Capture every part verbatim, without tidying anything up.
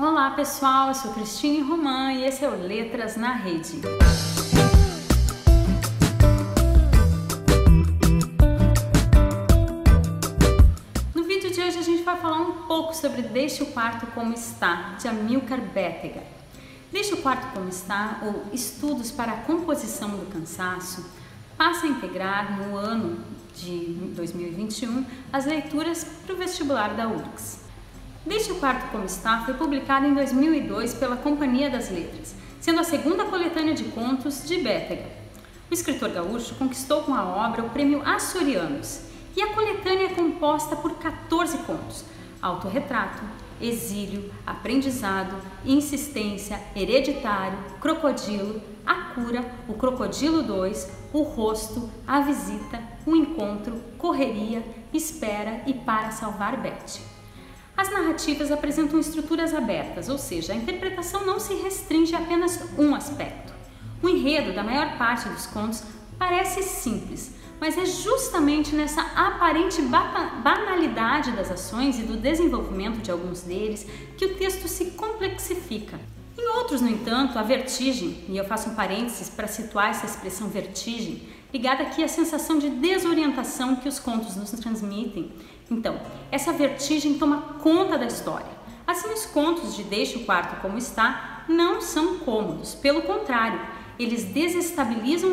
Olá pessoal, eu sou Christini Roman e esse é o Letras na Rede. No vídeo de hoje a gente vai falar um pouco sobre Deixe o Quarto Como Está, de Amilcar Bettega. Deixe o Quarto Como Está, ou Estudos para a Composição do Cansaço, passa a integrar no ano de dois mil e vinte e um as leituras para o vestibular da U F R G S. Deixe o Quarto Como Está foi publicado em dois mil e dois pela Companhia das Letras, sendo a segunda coletânea de contos de Bettega. O escritor gaúcho conquistou com a obra o prêmio Açorianos, e a coletânea é composta por quatorze contos: autorretrato, exílio, aprendizado, insistência, hereditário, crocodilo, a cura, o crocodilo dois, o rosto, a visita, o encontro, correria, espera e para salvar Betty. As narrativas apresentam estruturas abertas, ou seja, a interpretação não se restringe a apenas um aspecto. O enredo da maior parte dos contos parece simples, mas é justamente nessa aparente banalidade das ações e do desenvolvimento de alguns deles que o texto se complexifica. Em outros, no entanto, a vertigem, e eu faço um parênteses para situar essa expressão vertigem, ligada aqui à sensação de desorientação que os contos nos transmitem. Então, essa vertigem toma conta da história. Assim, os contos de Deixe o Quarto Como Está não são cômodos. Pelo contrário, eles desestabilizam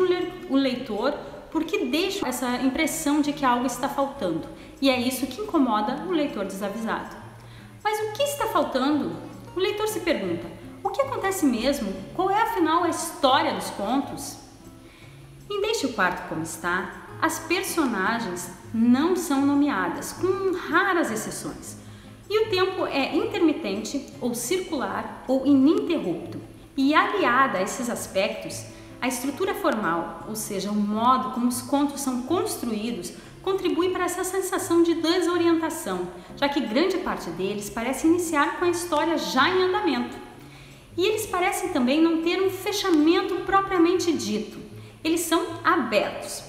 o leitor porque deixam essa impressão de que algo está faltando. E é isso que incomoda o leitor desavisado. Mas o que está faltando? O leitor se pergunta, o que acontece mesmo? Qual é, afinal, a história dos contos? Em Deixe o Quarto Como Está, as personagens não são nomeadas, com raras exceções, e o tempo é intermitente, ou circular, ou ininterrupto. E aliada a esses aspectos, a estrutura formal, ou seja, o modo como os contos são construídos, contribui para essa sensação de desorientação, já que grande parte deles parece iniciar com a história já em andamento. E eles parecem também não ter um fechamento propriamente dito. Eles são abertos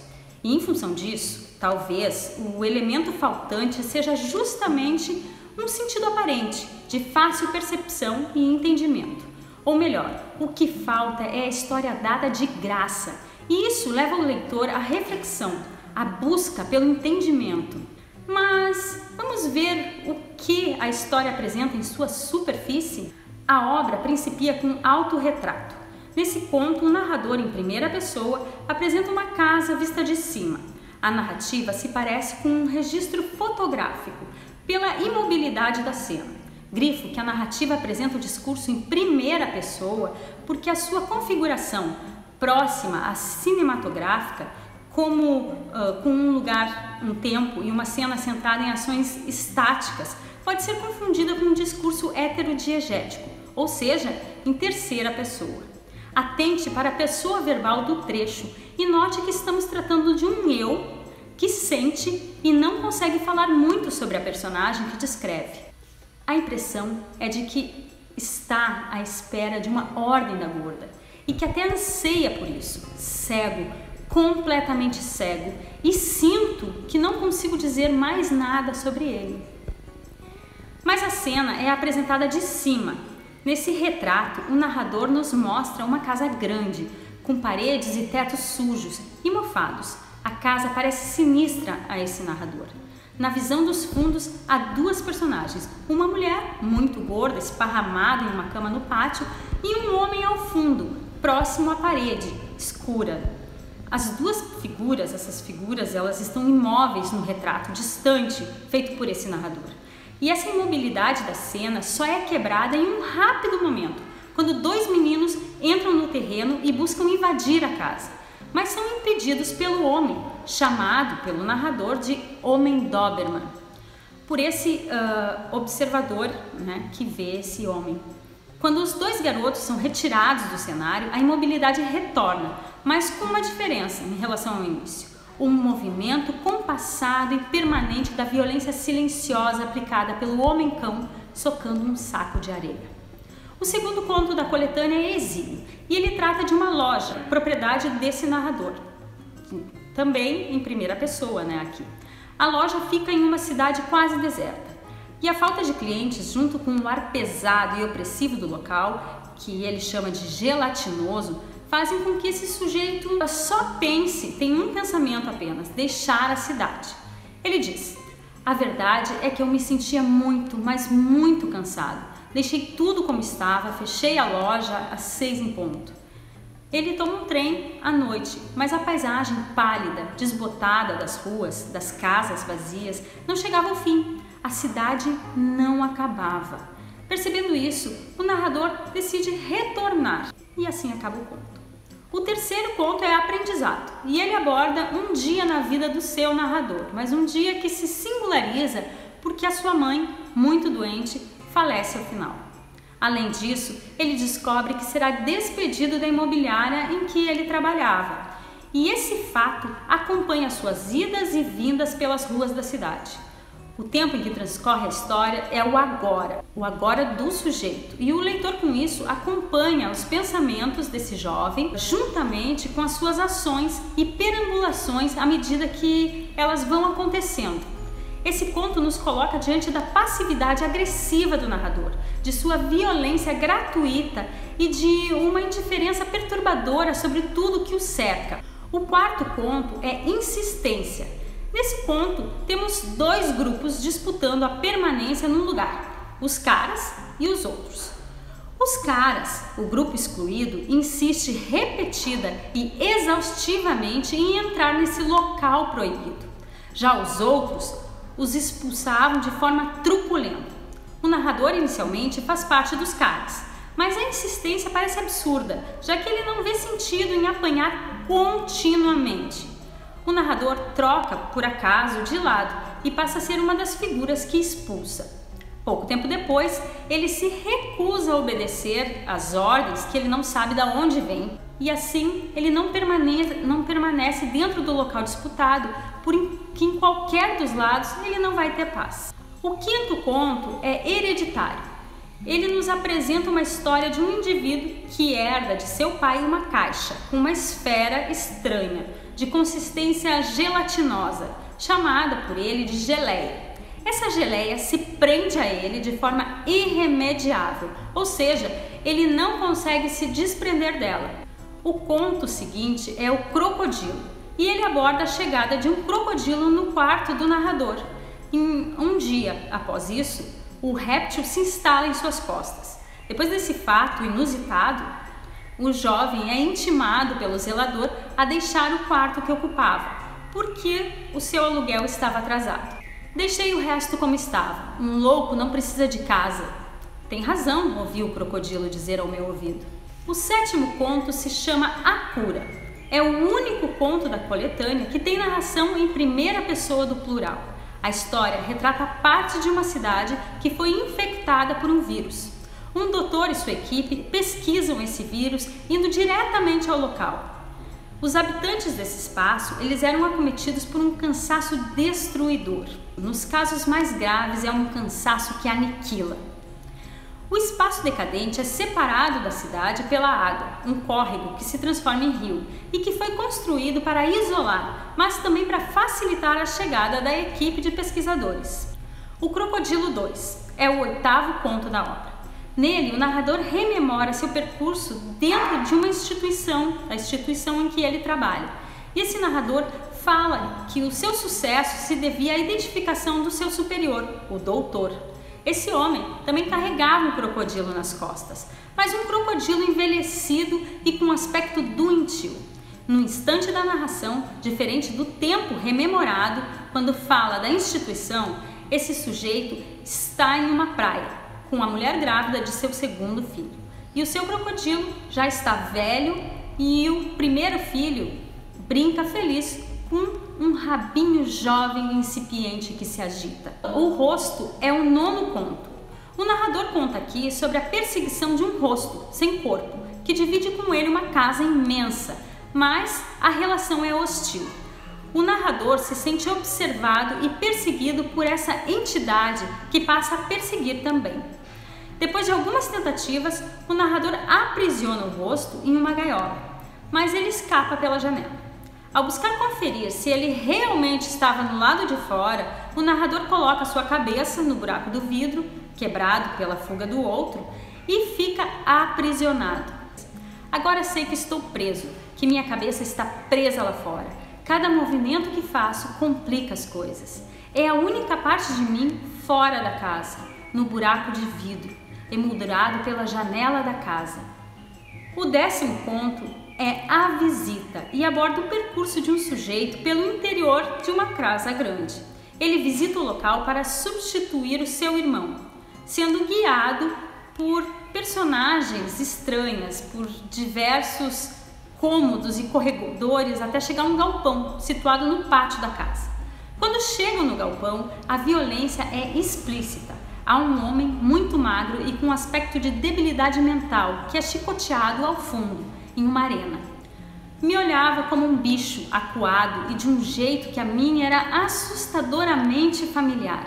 e, em função disso, talvez o elemento faltante seja justamente um sentido aparente, de fácil percepção e entendimento. Ou melhor, o que falta é a história dada de graça, e isso leva o leitor à reflexão, à busca pelo entendimento. Mas vamos ver o que a história apresenta em sua superfície? A obra principia com autorretrato. Nesse conto, o narrador, em primeira pessoa, apresenta uma casa vista de cima. A narrativa se parece com um registro fotográfico, pela imobilidade da cena. Grifo que a narrativa apresenta o discurso em primeira pessoa, porque a sua configuração próxima à cinematográfica, como uh, com um lugar, um tempo e uma cena centrada em ações estáticas, pode ser confundida com um discurso heterodiegético, ou seja, em terceira pessoa. Atente para a pessoa verbal do trecho e note que estamos tratando de um eu que sente e não consegue falar muito sobre a personagem que descreve. A impressão é de que está à espera de uma ordem da gorda e que até anseia por isso, cego, completamente cego, e sinto que não consigo dizer mais nada sobre ele. Mas a cena é apresentada de cima. Nesse retrato, o narrador nos mostra uma casa grande, com paredes e tetos sujos e mofados. A casa parece sinistra a esse narrador. Na visão dos fundos, há duas personagens, uma mulher, muito gorda, esparramada em uma cama no pátio, e um homem ao fundo, próximo à parede, escura. As duas figuras, essas figuras, elas estão imóveis no retrato, distante, feito por esse narrador. E essa imobilidade da cena só é quebrada em um rápido momento, quando dois meninos entram no terreno e buscam invadir a casa, mas são impedidos pelo homem, chamado pelo narrador de Homem Doberman, por esse uh, observador, né, que vê esse homem. Quando os dois garotos são retirados do cenário, a imobilidade retorna, mas com uma diferença em relação ao início. Um movimento compassado e permanente da violência silenciosa aplicada pelo homem-cão socando um saco de areia. O segundo conto da coletânea é Exílio, e ele trata de uma loja, propriedade desse narrador, também em primeira pessoa, né, aqui. A loja fica em uma cidade quase deserta. E a falta de clientes, junto com o ar pesado e opressivo do local, que ele chama de gelatinoso, fazem com que esse sujeito só pense, tem um pensamento apenas, deixar a cidade. Ele diz: a verdade é que eu me sentia muito, mas muito cansado. Deixei tudo como estava, fechei a loja às seis em ponto. Ele toma um trem à noite, mas a paisagem pálida, desbotada das ruas, das casas vazias, não chegava ao fim. A cidade não acabava. Percebendo isso, o narrador decide retornar. E assim acaba o conto. O terceiro conto é Aprendizado, e ele aborda um dia na vida do seu narrador, mas um dia que se singulariza porque a sua mãe, muito doente, falece ao final. Além disso, ele descobre que será despedido da imobiliária em que ele trabalhava, e esse fato acompanha suas idas e vindas pelas ruas da cidade. O tempo em que transcorre a história é o agora, o agora do sujeito, e o leitor com isso acompanha os pensamentos desse jovem juntamente com as suas ações e perambulações à medida que elas vão acontecendo. Esse conto nos coloca diante da passividade agressiva do narrador, de sua violência gratuita e de uma indiferença perturbadora sobre tudo que o cerca. O quarto conto é Insistência. Nesse conto, temos dois grupos disputando a permanência num lugar, os caras e os outros. Os caras, o grupo excluído, insiste repetida e exaustivamente em entrar nesse local proibido. Já os outros os expulsavam de forma truculenta. O narrador inicialmente faz parte dos caras, mas a insistência parece absurda, já que ele não vê sentido em apanhar continuamente. O narrador troca, por acaso, de lado e passa a ser uma das figuras que expulsa. Pouco tempo depois, ele se recusa a obedecer às ordens que ele não sabe de onde vem, e assim ele não permanece, não permanece dentro do local disputado, porque em qualquer dos lados ele não vai ter paz. O quinto conto é Hereditário. Ele nos apresenta uma história de um indivíduo que herda de seu pai uma caixa, uma esfera estranha, de consistência gelatinosa, chamada por ele de geleia. Essa geleia se prende a ele de forma irremediável, ou seja, ele não consegue se desprender dela. O conto seguinte é o Crocodilo, e ele aborda a chegada de um crocodilo no quarto do narrador. Em um dia após isso, o réptil se instala em suas costas. Depois desse fato inusitado, o jovem é intimado pelo zelador a deixar o quarto que ocupava, porque o seu aluguel estava atrasado. Deixei o resto como estava. Um louco não precisa de casa. Tem razão, ouvi o crocodilo dizer ao meu ouvido. O sétimo conto se chama A Cura. É o único conto da coletânea que tem narração em primeira pessoa do plural. A história retrata parte de uma cidade que foi infectada por um vírus. Um doutor e sua equipe pesquisam esse vírus indo diretamente ao local. Os habitantes desse espaço, eles eram acometidos por um cansaço destruidor. Nos casos mais graves, é um cansaço que aniquila. O espaço decadente é separado da cidade pela água, um córrego que se transforma em rio e que foi construído para isolar, mas também para facilitar a chegada da equipe de pesquisadores. O Crocodilo dois é o oitavo conto da obra. Nele, o narrador rememora seu percurso dentro de uma instituição, a instituição em que ele trabalha. E esse narrador fala que o seu sucesso se devia à identificação do seu superior, o doutor. Esse homem também carregava um crocodilo nas costas, mas um crocodilo envelhecido e com um aspecto doentio. No instante da narração, diferente do tempo rememorado, quando fala da instituição, esse sujeito está em uma praia, com a mulher grávida de seu segundo filho. E o seu crocodilo já está velho e o primeiro filho brinca feliz com um rabinho jovem e incipiente que se agita. O rosto é o nono conto. O narrador conta aqui sobre a perseguição de um rosto sem corpo, que divide com ele uma casa imensa, mas a relação é hostil. O narrador se sente observado e perseguido por essa entidade que passa a perseguir também. Depois de algumas tentativas, o narrador aprisiona o rosto em uma gaiola, mas ele escapa pela janela. Ao buscar conferir se ele realmente estava no lado de fora, o narrador coloca sua cabeça no buraco do vidro, quebrado pela fuga do outro, e fica aprisionado. Agora sei que estou preso, que minha cabeça está presa lá fora. Cada movimento que faço complica as coisas. É a única parte de mim fora da casa, no buraco de vidro, emoldurado pela janela da casa. O décimo ponto é a visita e aborda o percurso de um sujeito pelo interior de uma casa grande. Ele visita o local para substituir o seu irmão, sendo guiado por personagens estranhas, por diversos cômodos e corredores, até chegar a um galpão situado no pátio da casa. Quando chegam no galpão, a violência é explícita. Há um homem muito magro e com aspecto de debilidade mental, que é chicoteado ao fundo, em uma arena. Me olhava como um bicho acuado e de um jeito que a mim era assustadoramente familiar.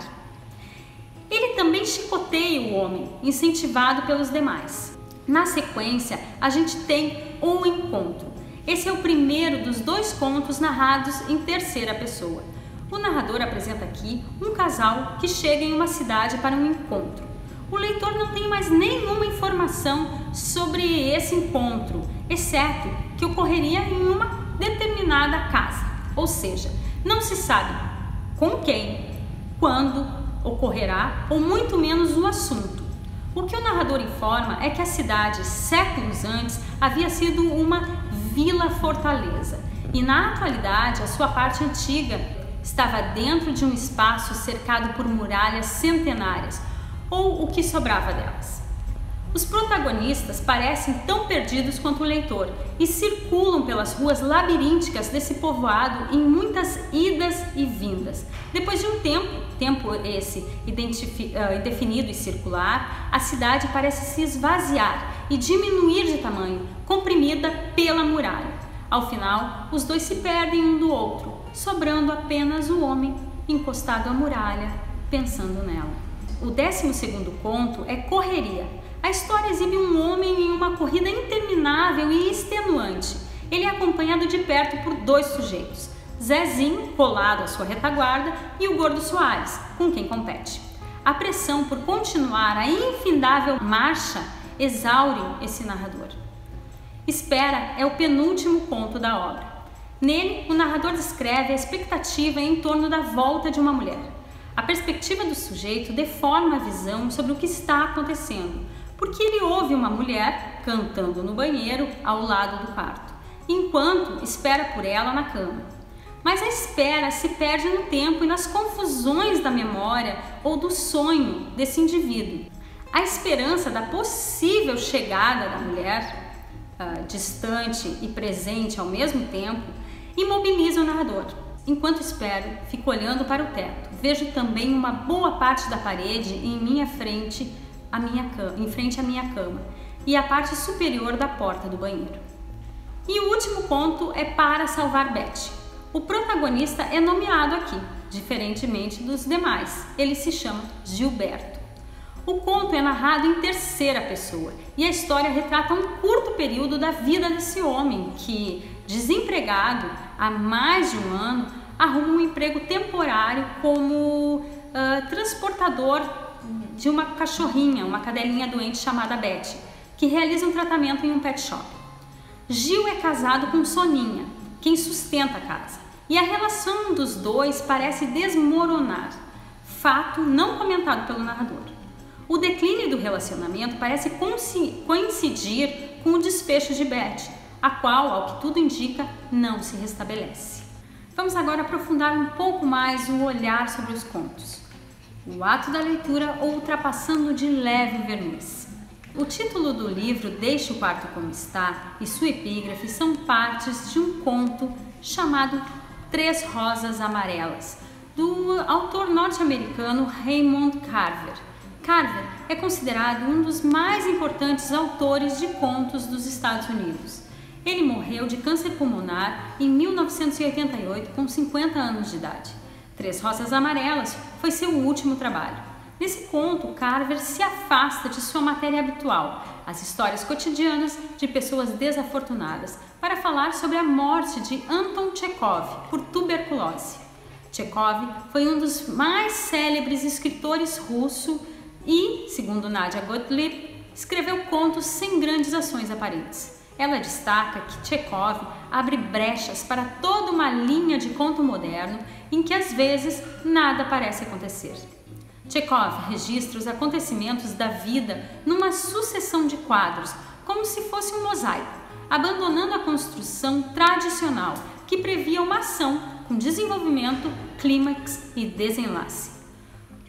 Ele também chicoteia o homem, incentivado pelos demais. Na sequência, a gente tem O Encontro. Esse é o primeiro dos dois contos narrados em terceira pessoa. O narrador apresenta aqui um casal que chega em uma cidade para um encontro. O leitor não tem mais nenhuma informação sobre esse encontro, exceto que ocorreria em uma determinada casa, ou seja, não se sabe com quem, quando ocorrerá ou muito menos o assunto. O que o narrador informa é que a cidade, séculos antes, havia sido uma vila-fortaleza e, na atualidade, a sua parte antiga estava dentro de um espaço cercado por muralhas centenárias, ou o que sobrava delas. Os protagonistas parecem tão perdidos quanto o leitor e circulam pelas ruas labirínticas desse povoado em muitas idas e vindas. Depois de um tempo, tempo esse indefinido e circular, a cidade parece se esvaziar e diminuir de tamanho, comprimida pela muralha. Ao final, os dois se perdem um do outro, sobrando apenas o homem encostado à muralha, pensando nela. O décimo segundo conto é Correria. A história exibe um homem em uma corrida interminável e extenuante. Ele é acompanhado de perto por dois sujeitos, Zezinho, colado à sua retaguarda, e o Gordo Soares, com quem compete. A pressão por continuar a infindável marcha exaure esse narrador. Espera é o penúltimo conto da obra. Nele, o narrador descreve a expectativa em torno da volta de uma mulher. A perspectiva do sujeito deforma a visão sobre o que está acontecendo, porque ele ouve uma mulher cantando no banheiro ao lado do quarto, enquanto espera por ela na cama. Mas a espera se perde no tempo e nas confusões da memória ou do sonho desse indivíduo. A esperança da possível chegada da mulher, uh, distante e presente ao mesmo tempo, imobiliza o narrador. Enquanto espero, fico olhando para o teto. Vejo também uma boa parte da parede em minha frente, a minha cama, em frente à minha cama, e a parte superior da porta do banheiro. E o último conto é Para Salvar Betty. O protagonista é nomeado aqui, diferentemente dos demais. Ele se chama Gilberto. O conto é narrado em terceira pessoa e a história retrata um curto período da vida desse homem que, desempregado há mais de um ano, arruma um emprego temporário como uh, transportador de uma cachorrinha, uma cadelinha doente chamada Betty, que realiza um tratamento em um pet shop. Gil é casado com Soninha, quem sustenta a casa, e a relação dos dois parece desmoronar, fato não comentado pelo narrador. O declínio do relacionamento parece coincidir com o despecho de Betty, a qual, ao que tudo indica, não se restabelece. Vamos agora aprofundar um pouco mais o olhar sobre os contos. O ato da leitura ultrapassando de leve o verniz. O título do livro Deixe o Quarto Como Está e sua epígrafe são partes de um conto chamado Três Rosas Amarelas, do autor norte-americano Raymond Carver. Carver é considerado um dos mais importantes autores de contos dos Estados Unidos. Ele morreu de câncer pulmonar em mil novecentos e oitenta e oito, com cinquenta anos de idade. Três Rosas Amarelas foi seu último trabalho. Nesse conto, Carver se afasta de sua matéria habitual, as histórias cotidianas de pessoas desafortunadas, para falar sobre a morte de Anton Tchekhov por tuberculose. Tchekhov foi um dos mais célebres escritores russos e, segundo Nadia Gottlieb, escreveu contos sem grandes ações aparentes. Ela destaca que Tchekhov abre brechas para toda uma linha de conto moderno em que, às vezes, nada parece acontecer. Tchekhov registra os acontecimentos da vida numa sucessão de quadros, como se fosse um mosaico, abandonando a construção tradicional que previa uma ação com desenvolvimento, clímax e desenlace.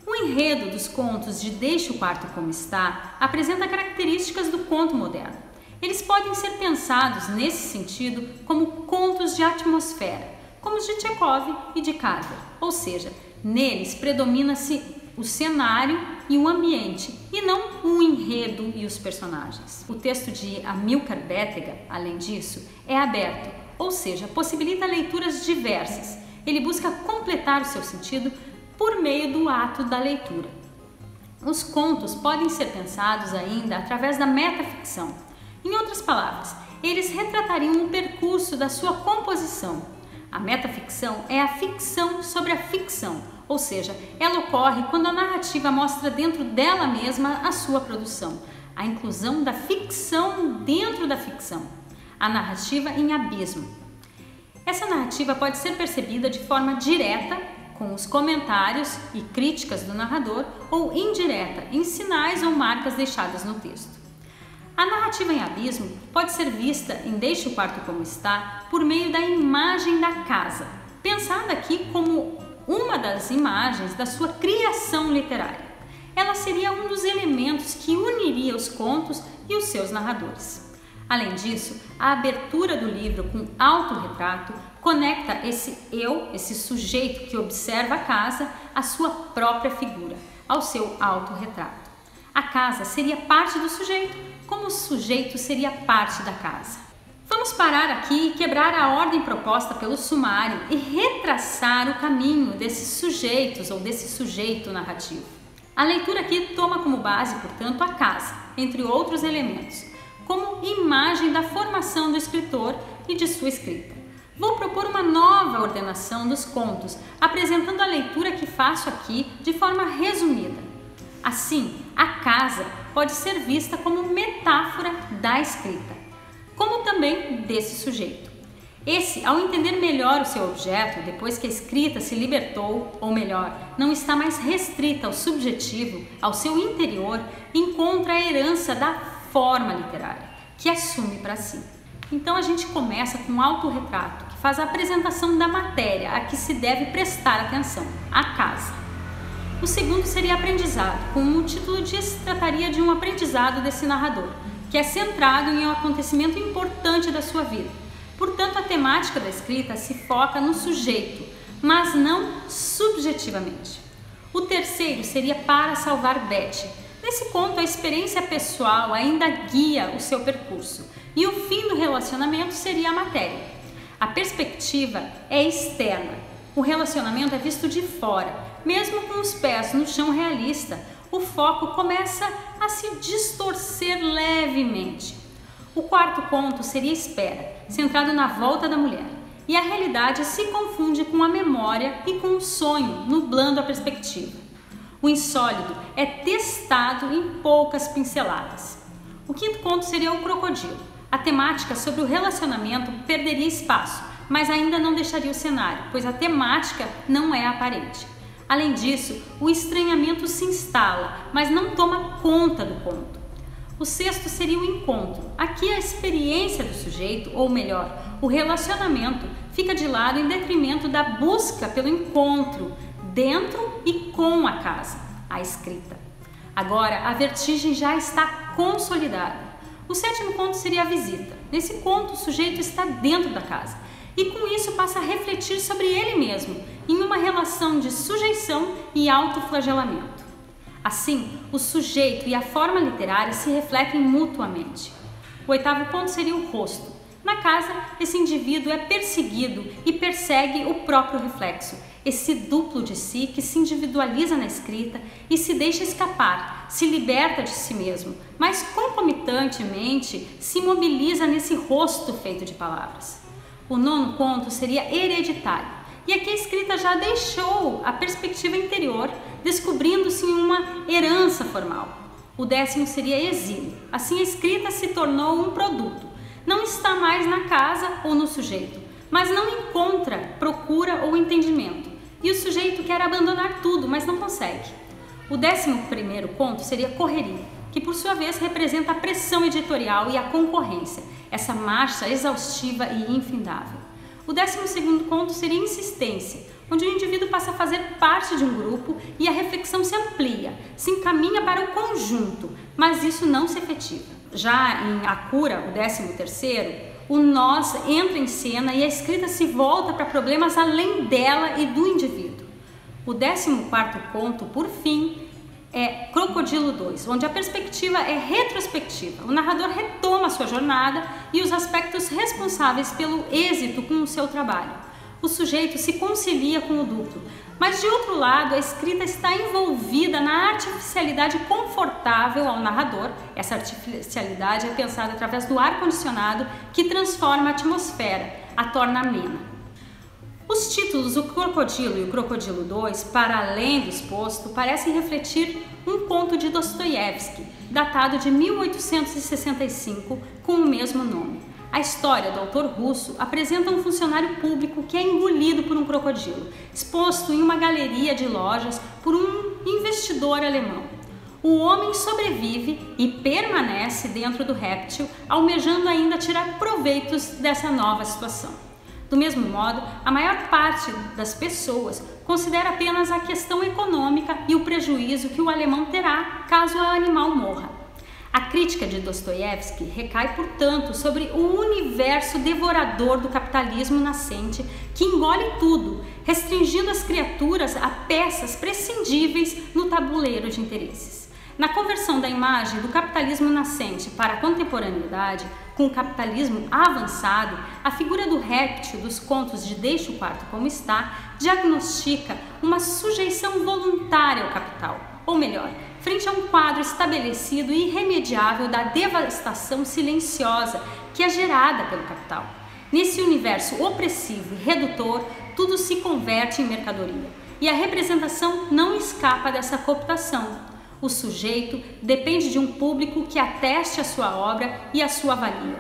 O enredo dos contos de Deixe o Quarto Como Está apresenta características do conto moderno. Eles podem ser pensados, nesse sentido, como contos de atmosfera, como os de Tchekhov e de Carver, ou seja, neles predomina-se o cenário e o ambiente, e não o enredo e os personagens. O texto de Amilcar Bettega, além disso, é aberto, ou seja, possibilita leituras diversas. Ele busca completar o seu sentido por meio do ato da leitura. Os contos podem ser pensados ainda através da metaficção. Em outras palavras, eles retratariam o percurso da sua composição. A metaficção é a ficção sobre a ficção, ou seja, ela ocorre quando a narrativa mostra dentro dela mesma a sua produção, a inclusão da ficção dentro da ficção, a narrativa em abismo. Essa narrativa pode ser percebida de forma direta, com os comentários e críticas do narrador, ou indireta, em sinais ou marcas deixadas no texto. A narrativa em abismo pode ser vista em Deixe o Quarto Como Está por meio da imagem da casa, pensada aqui como uma das imagens da sua criação literária. Ela seria um dos elementos que uniria os contos e os seus narradores. Além disso, a abertura do livro com autorretrato conecta esse eu, esse sujeito que observa a casa, à sua própria figura, ao seu autorretrato. A casa seria parte do sujeito, como o sujeito seria parte da casa. Vamos parar aqui e quebrar a ordem proposta pelo sumário e retraçar o caminho desses sujeitos ou desse sujeito narrativo. A leitura aqui toma como base, portanto, a casa, entre outros elementos, como imagem da formação do escritor e de sua escrita. Vou propor uma nova ordenação dos contos, apresentando a leitura que faço aqui de forma resumida. Assim, a casa pode ser vista como metáfora da escrita, como também desse sujeito. Esse, ao entender melhor o seu objeto, depois que a escrita se libertou, ou melhor, não está mais restrita ao subjetivo, ao seu interior, encontra a herança da forma literária, que assume para si. Então a gente começa com o autorretrato, que faz a apresentação da matéria a que se deve prestar atenção, a casa. O segundo seria aprendizado, como o título diz, trataria de um aprendizado desse narrador, que é centrado em um acontecimento importante da sua vida. Portanto, a temática da escrita se foca no sujeito, mas não subjetivamente. O terceiro seria Para Salvar Betty. Nesse conto, a experiência pessoal ainda guia o seu percurso, e o fim do relacionamento seria a matéria. A perspectiva é externa. O relacionamento é visto de fora, mesmo com os pés no chão realista, o foco começa a se distorcer levemente. O quarto conto seria Espera, centrado na volta da mulher, e a realidade se confunde com a memória e com o sonho, nublando a perspectiva. O insólido é testado em poucas pinceladas. O quinto conto seria O Crocodilo. A temática sobre o relacionamento perderia espaço, mas ainda não deixaria o cenário, pois a temática não é aparente. Além disso, o estranhamento se instala, mas não toma conta do conto. O sexto seria o encontro. Aqui a experiência do sujeito, ou melhor, o relacionamento, fica de lado em detrimento da busca pelo encontro, dentro e com a casa, a escrita. Agora, a vertigem já está consolidada. O sétimo conto seria a visita. Nesse conto, o sujeito está dentro da casa, e com isso passa a refletir sobre ele mesmo, em uma relação de sujeição e autoflagelamento. Assim, o sujeito e a forma literária se refletem mutuamente. O oitavo ponto seria o rosto. Na casa, esse indivíduo é perseguido e persegue o próprio reflexo, esse duplo de si que se individualiza na escrita e se deixa escapar, se liberta de si mesmo, mas concomitantemente se mobiliza nesse rosto feito de palavras. O nono ponto seria Hereditário. E aqui a escrita já deixou a perspectiva interior, descobrindo-se uma herança formal. O décimo seria exílio. Assim a escrita se tornou um produto. Não está mais na casa ou no sujeito, mas não encontra procura ou entendimento. E o sujeito quer abandonar tudo, mas não consegue. O décimo primeiro ponto seria correria, que por sua vez representa a pressão editorial e a concorrência, essa marcha exaustiva e infindável. O décimo segundo ponto seria insistência, onde o indivíduo passa a fazer parte de um grupo e a reflexão se amplia, se encaminha para o conjunto, mas isso não se efetiva. Já em A Cura, o décimo terceiro, o nós entra em cena e a escrita se volta para problemas além dela e do indivíduo. O décimo quarto ponto, por fim, é Crocodilo dois, onde a perspectiva é retrospectiva. O narrador retoma sua jornada e os aspectos responsáveis pelo êxito com o seu trabalho. O sujeito se concilia com o duplo, mas de outro lado a escrita está envolvida na artificialidade confortável ao narrador. Essa artificialidade é pensada através do ar-condicionado, que transforma a atmosfera, a torna amena. Os títulos O Crocodilo e O Crocodilo dois, para além do exposto, parecem refletir um conto de Dostoiévski, datado de mil oitocentos e sessenta e cinco, com o mesmo nome. A história do autor russo apresenta um funcionário público que é engolido por um crocodilo, exposto em uma galeria de lojas por um investidor alemão. O homem sobrevive e permanece dentro do réptil, almejando ainda tirar proveitos dessa nova situação. Do mesmo modo, a maior parte das pessoas considera apenas a questão econômica e o prejuízo que o alemão terá caso o animal morra. A crítica de Dostoiévski recai, portanto, sobre o universo devorador do capitalismo nascente, que engole tudo, restringindo as criaturas a peças prescindíveis no tabuleiro de interesses. Na conversão da imagem do capitalismo nascente para a contemporaneidade, com o capitalismo avançado, a figura do réptil dos contos de Deixe o Quarto Como Está diagnostica uma sujeição voluntária ao capital, ou melhor, frente a um quadro estabelecido e irremediável da devastação silenciosa que é gerada pelo capital. Nesse universo opressivo e redutor, tudo se converte em mercadoria, e a representação não escapa dessa cooptação. O sujeito depende de um público que ateste a sua obra e a sua valia.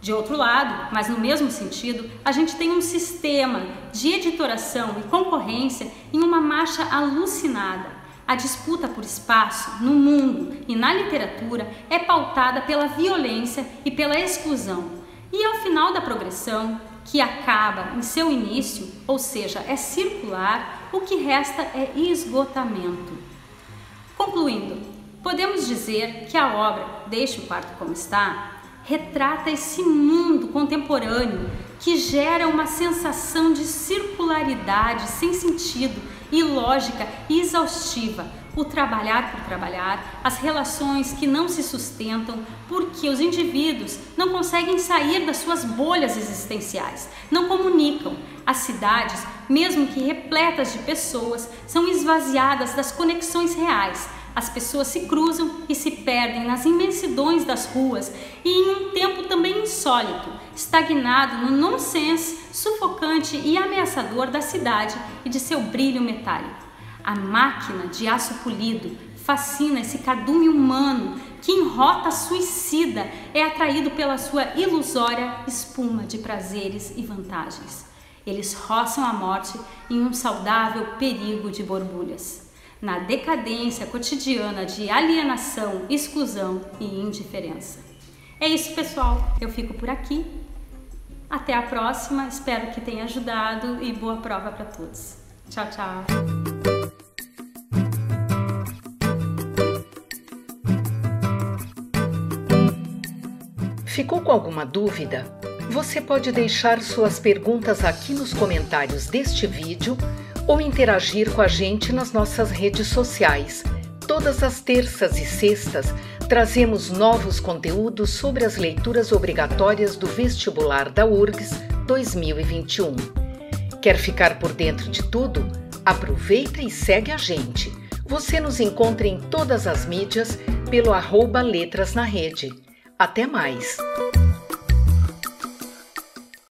De outro lado, mas no mesmo sentido, a gente tem um sistema de editoração e concorrência em uma marcha alucinada. A disputa por espaço no mundo e na literatura é pautada pela violência e pela exclusão. E ao final da progressão, que acaba em seu início, ou seja, é circular, o que resta é esgotamento. Concluindo, podemos dizer que a obra Deixe o Quarto Como Está retrata esse mundo contemporâneo que gera uma sensação de circularidade sem sentido, ilógica e exaustiva, o trabalhar por trabalhar, as relações que não se sustentam porque os indivíduos não conseguem sair das suas bolhas existenciais, não comunicam. As cidades, mesmo que repletas de pessoas, são esvaziadas das conexões reais. As pessoas se cruzam e se perdem nas imensidões das ruas e em um tempo também insólito, estagnado no nonsense sufocante e ameaçador da cidade e de seu brilho metálico. A máquina de aço polido fascina esse cardume humano que em rota suicida é atraído pela sua ilusória espuma de prazeres e vantagens. Eles roçam a morte em um saudável perigo de borbulhas, na decadência cotidiana de alienação, exclusão e indiferença. É isso, pessoal. Eu fico por aqui. Até a próxima. Espero que tenha ajudado e boa prova para todos. Tchau, tchau. Ficou com alguma dúvida? Você pode deixar suas perguntas aqui nos comentários deste vídeo ou interagir com a gente nas nossas redes sociais. Todas as terças e sextas, trazemos novos conteúdos sobre as leituras obrigatórias do vestibular da U F R G S dois mil e vinte e um. Quer ficar por dentro de tudo? Aproveita e segue a gente. Você nos encontra em todas as mídias pelo arroba Letras na Rede. Até mais!